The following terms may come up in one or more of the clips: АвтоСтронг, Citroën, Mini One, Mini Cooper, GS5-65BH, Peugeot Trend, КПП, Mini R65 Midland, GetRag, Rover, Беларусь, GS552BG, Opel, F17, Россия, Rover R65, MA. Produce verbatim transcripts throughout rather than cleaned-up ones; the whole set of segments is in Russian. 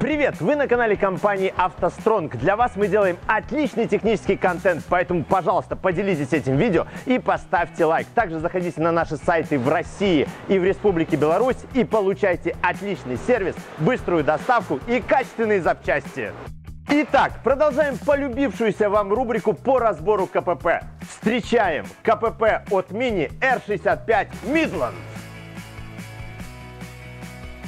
Привет! Вы на канале компании АвтоСтронг. Для вас мы делаем отличный технический контент, поэтому, пожалуйста, поделитесь этим видео и поставьте лайк. Также заходите на наши сайты в России и в Республике Беларусь и получайте отличный сервис, быструю доставку и качественные запчасти. Итак, продолжаем полюбившуюся вам рубрику по разбору КПП. Встречаем КПП от Mini эр шестьдесят пять Midland.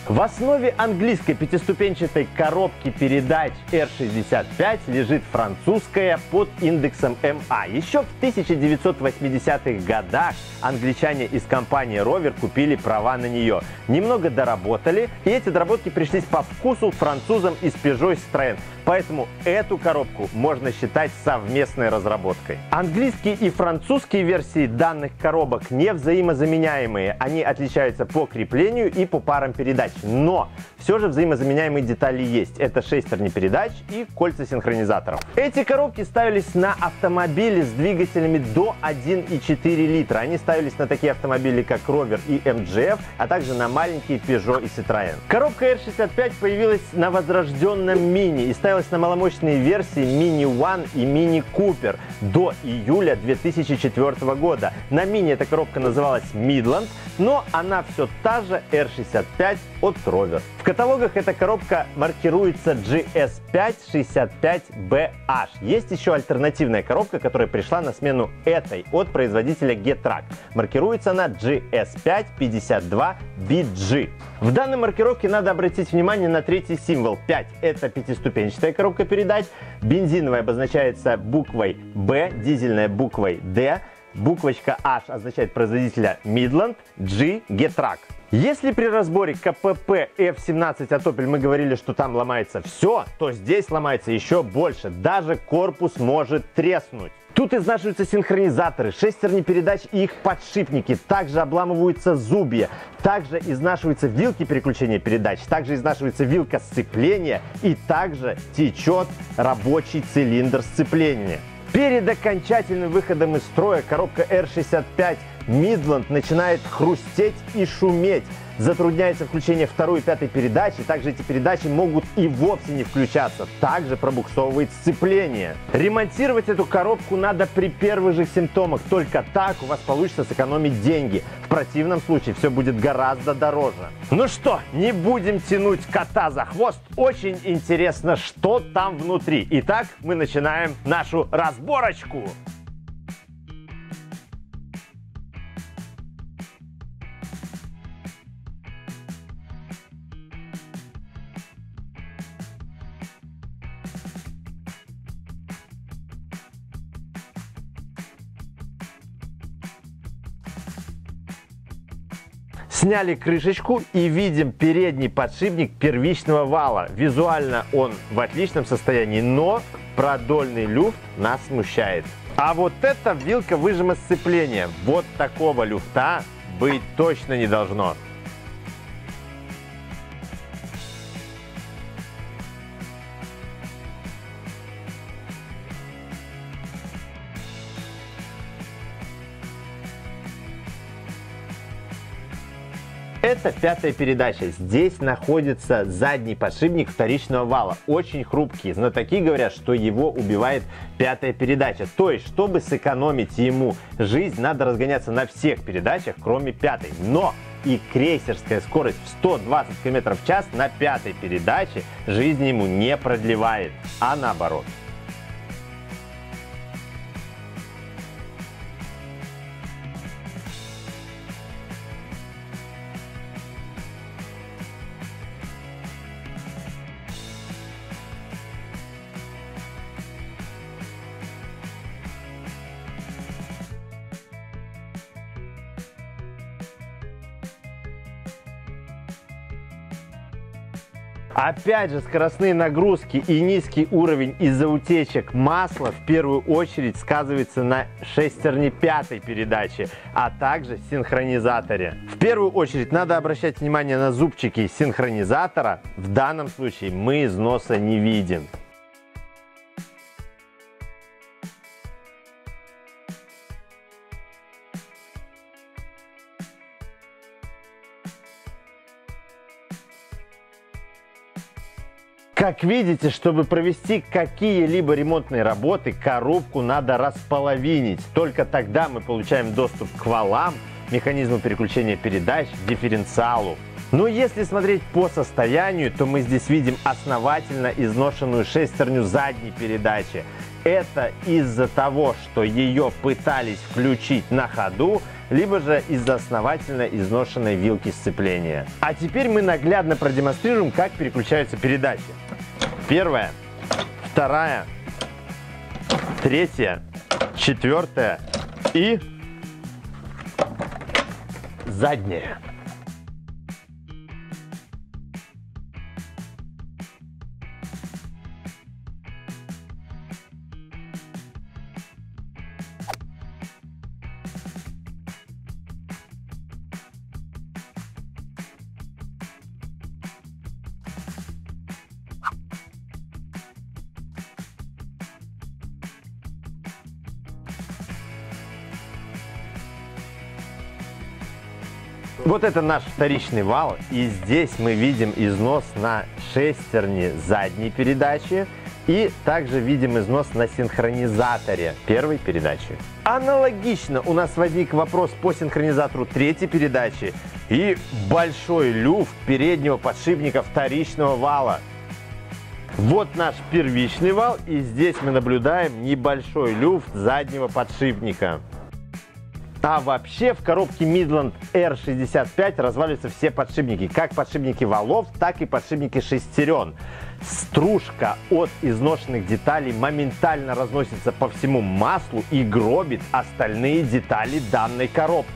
В основе английской пятиступенчатой коробки передач эр шестьдесят пять лежит французская под индексом эм а. Еще в тысяча девятьсот восьмидесятых годах англичане из компании Rover купили права на нее. Немного доработали, и эти доработки пришлись по вкусу французам из Peugeot Trend. Поэтому эту коробку можно считать совместной разработкой. Английские и французские версии данных коробок не взаимозаменяемые. Они отличаются по креплению и по парам передач. Но все же взаимозаменяемые детали есть. Это шестерни передач и кольца синхронизаторов. Эти коробки ставились на автомобили с двигателями до одного и четырех десятых литра. Они ставились на такие автомобили, как Rover и эм джи эф, а также на маленькие Peugeot и Citroën. Коробка эр шестьдесят пять появилась на возрожденном Mini и ставилась на маломощные версии Mini One и Mini Cooper до июля две тысячи четвёртого года. На Mini эта коробка называлась Midland, но она все та же эр шестьдесят пять от Rover. В каталогах эта коробка маркируется джи эс пять шестьдесят пять бэ аш. Есть еще альтернативная коробка, которая пришла на смену этой от производителя GetRag. Маркируется она джи эс пять пятьдесят два би джи. В данной маркировке надо обратить внимание на третий символ пять. Это пятиступенчатая коробка передач. Бензиновая обозначается буквой бэ, дизельная буквой дэ. Буквочка аш означает производителя Midland, джи — GetRag. Если при разборе КПП эф семнадцать от Opel мы говорили, что там ломается все, то здесь ломается еще больше. Даже корпус может треснуть. Тут изнашиваются синхронизаторы, шестерни передач и их подшипники. Также обламываются зубья, также изнашиваются вилки переключения передач, также изнашивается вилка сцепления и также течет рабочий цилиндр сцепления. Перед окончательным выходом из строя коробка эр шестьдесят пять Midland начинает хрустеть и шуметь. Затрудняется включение второй и пятой передачи. Также эти передачи могут и вовсе не включаться. Также пробуксовывает сцепление. Ремонтировать эту коробку надо при первых же симптомах. Только так у вас получится сэкономить деньги. В противном случае все будет гораздо дороже. Ну что, не будем тянуть кота за хвост. Очень интересно, что там внутри. Итак, мы начинаем нашу разборочку. Сняли крышечку и видим передний подшипник первичного вала. Визуально он в отличном состоянии, но продольный люфт нас смущает. А вот эта вилка выжима сцепления. Вот такого люфта быть точно не должно. Это пятая передача. Здесь находится задний подшипник вторичного вала. Очень хрупкий. Знатоки говорят, что его убивает пятая передача. То есть, чтобы сэкономить ему жизнь, надо разгоняться на всех передачах, кроме пятой. Но и крейсерская скорость в сто двадцать километров в час на пятой передаче жизнь ему не продлевает, а наоборот. Опять же, скоростные нагрузки и низкий уровень из-за утечек масла в первую очередь сказывается на шестерне пятой передачи, а также синхронизаторе. В первую очередь надо обращать внимание на зубчики синхронизатора. В данном случае мы износа не видим. Как видите, чтобы провести какие-либо ремонтные работы, коробку надо располовинить. Только тогда мы получаем доступ к валам, механизму переключения передач, дифференциалу. Но если смотреть по состоянию, то мы здесь видим основательно изношенную шестерню задней передачи. Это из-за того, что ее пытались включить на ходу, либо же из-за основательно изношенной вилки сцепления. А теперь мы наглядно продемонстрируем, как переключаются передачи. Первая, вторая, третья, четвертая и задняя. Вот это наш вторичный вал, и здесь мы видим износ на шестерне задней передачи и также видим износ на синхронизаторе первой передачи. Аналогично у нас возник вопрос по синхронизатору третьей передачи и большой люфт переднего подшипника вторичного вала. Вот наш первичный вал, и здесь мы наблюдаем небольшой люфт заднего подшипника. А вообще в коробке Midland эр шестьдесят пять разваливаются все подшипники, как подшипники валов, так и подшипники шестерен. Стружка от изношенных деталей моментально разносится по всему маслу и гробит остальные детали данной коробки.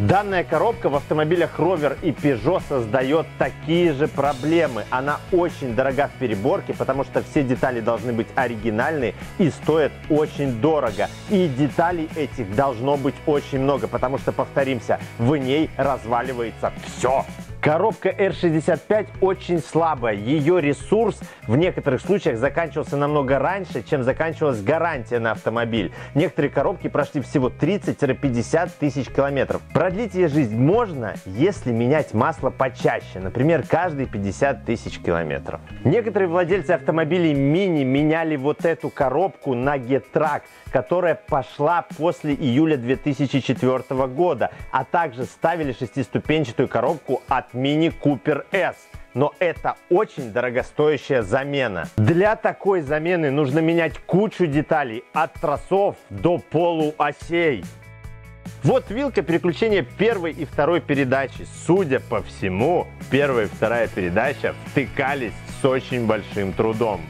Данная коробка в автомобилях Rover и Peugeot создает такие же проблемы. Она очень дорога в переборке, потому что все детали должны быть оригинальные и стоят очень дорого. И деталей этих должно быть очень много, потому что, повторимся, в ней разваливается все. Коробка эр шестьдесят пять очень слабая, ее ресурс в некоторых случаях заканчивался намного раньше, чем заканчивалась гарантия на автомобиль. Некоторые коробки прошли всего тридцать-пятьдесят тысяч километров. Продлить ее жизнь можно, если менять масло почаще, например, каждые пятьдесят тысяч километров. Некоторые владельцы автомобилей Mini меняли вот эту коробку на GetRag, которая пошла после июля две тысячи четвёртого года, а также ставили шестиступенчатую коробку от Mini Cooper S, но это очень дорогостоящая замена. Для такой замены нужно менять кучу деталей от тросов до полуосей. Вот вилка переключения первой и второй передачи. Судя по всему, первая и вторая передача втыкались с очень большим трудом.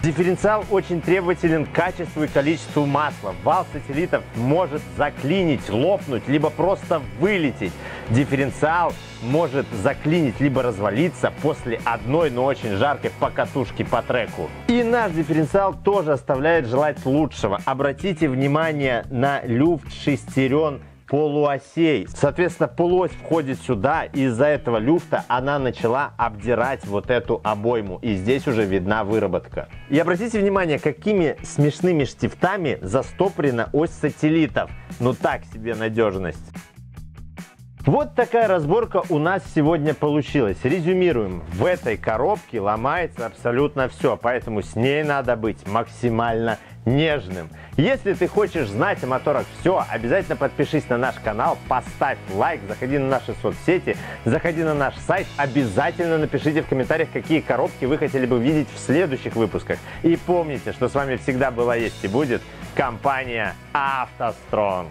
Дифференциал очень требователен к качеству и количеству масла. Вал сателлитов может заклинить, лопнуть, либо просто вылететь. Дифференциал может заклинить, либо развалиться после одной, но очень жаркой покатушки по треку. И наш дифференциал тоже оставляет желать лучшего. Обратите внимание на люфт шестерен полуосей. Соответственно, полуось входит сюда, и из-за этого люфта она начала обдирать вот эту обойму. И здесь уже видна выработка. И обратите внимание, какими смешными штифтами застопорена ось сателлитов. Ну так себе надежность. Вот такая разборка у нас сегодня получилась. Резюмируем. В этой коробке ломается абсолютно все, поэтому с ней надо быть максимально нежным. Если ты хочешь знать о моторах все, обязательно подпишись на наш канал, поставь лайк, заходи на наши соцсети, заходи на наш сайт, обязательно напишите в комментариях, какие коробки вы хотели бы видеть в следующих выпусках. И помните, что с вами всегда была, есть и будет компания АвтоСтронг.